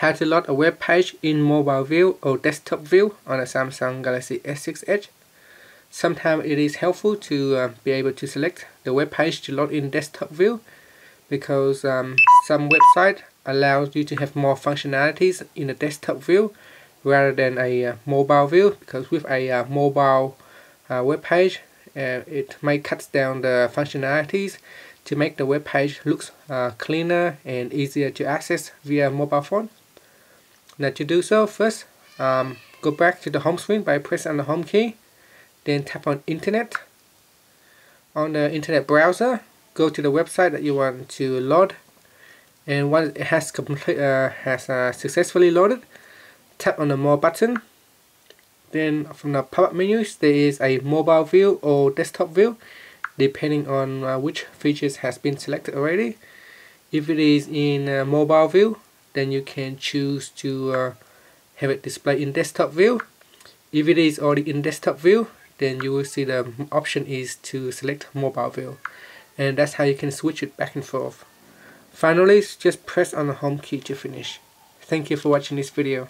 how to load a web page in mobile view or desktop view on a Samsung Galaxy S6 Edge. Sometimes it is helpful to be able to select the web page to load in desktop view, because some websites allows you to have more functionalities in the desktop view rather than a mobile view, because with a mobile web page it may cut down the functionalities to make the web page looks cleaner and easier to access via mobile phone. Now to do so, first go back to the home screen by pressing on the home key, then tap on internet. On the internet browser, go to the website that you want to load, and once it has successfully loaded, tap on the more button. Then from the pop-up menus, there is a mobile view or desktop view depending on which features has been selected already. If it is in mobile view, then you can choose to have it displayed in desktop view. If it is already in desktop view, then you will see the option is to select mobile view, and that's how you can switch it back and forth. Finally, just press on the home key to finish. Thank you for watching this video.